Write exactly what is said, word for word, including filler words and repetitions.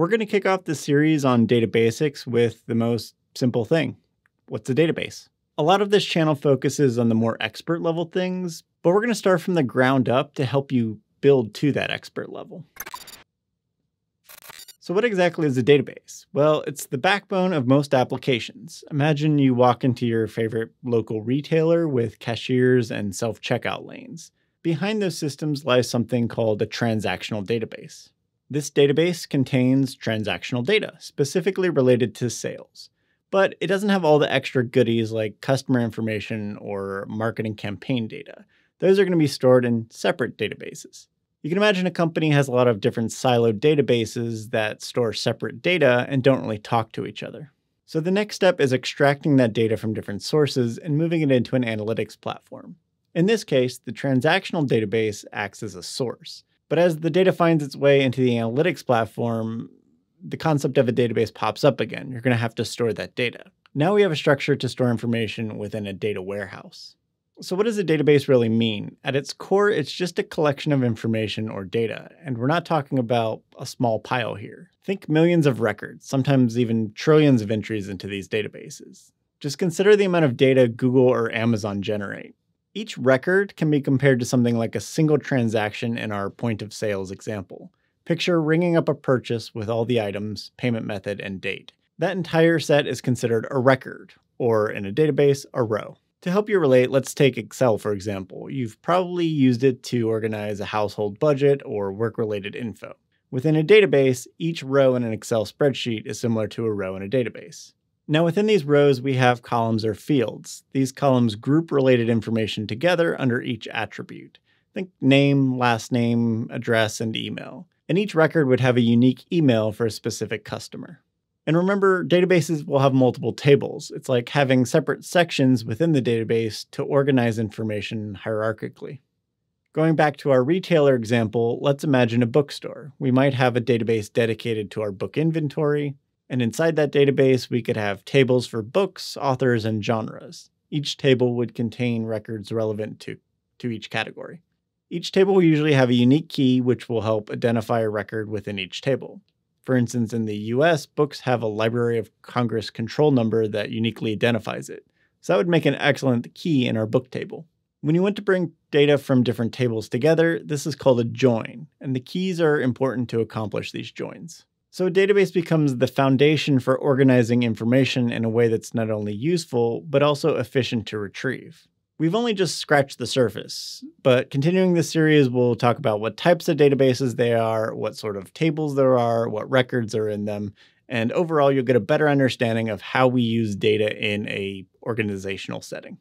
We're going to kick off this series on data basics with the most simple thing. What's a database? A lot of this channel focuses on the more expert level things, but we're going to start from the ground up to help you build to that expert level. So what exactly is a database? Well, it's the backbone of most applications. Imagine you walk into your favorite local retailer with cashiers and self-checkout lanes. Behind those systems lies something called a transactional database. This database contains transactional data, specifically related to sales, but it doesn't have all the extra goodies like customer information or marketing campaign data. Those are going to be stored in separate databases. You can imagine a company has a lot of different siloed databases that store separate data and don't really talk to each other. So the next step is extracting that data from different sources and moving it into an analytics platform. In this case, the transactional database acts as a source. But as the data finds its way into the analytics platform, the concept of a database pops up again. You're going to have to store that data. Now we have a structure to store information within a data warehouse. So what does a database really mean? At its core, it's just a collection of information or data, and we're not talking about a small pile here. Think millions of records, sometimes even trillions of entries into these databases. Just consider the amount of data Google or Amazon generate. Each record can be compared to something like a single transaction in our point of sales example. Picture ringing up a purchase with all the items, payment method, and date. That entire set is considered a record, or in a database, a row. To help you relate, let's take Excel, for example. You've probably used it to organize a household budget or work-related info. Within a database, each row in an Excel spreadsheet is similar to a row in a database. Now within these rows, we have columns or fields. These columns group related information together under each attribute. Think name, last name, address, and email. And each record would have a unique email for a specific customer. And remember, databases will have multiple tables. It's like having separate sections within the database to organize information hierarchically. Going back to our retailer example, let's imagine a bookstore. We might have a database dedicated to our book inventory, and inside that database, we could have tables for books, authors, and genres. Each table would contain records relevant to, to each category. Each table will usually have a unique key, which will help identify a record within each table. For instance, in the U S, books have a Library of Congress control number that uniquely identifies it. So that would make an excellent key in our book table. When you want to bring data from different tables together, this is called a join, and the keys are important to accomplish these joins. So a database becomes the foundation for organizing information in a way that's not only useful, but also efficient to retrieve. We've only just scratched the surface, but continuing this series, we'll talk about what types of databases they are, what sort of tables there are, what records are in them, and overall, you'll get a better understanding of how we use data in an organizational setting.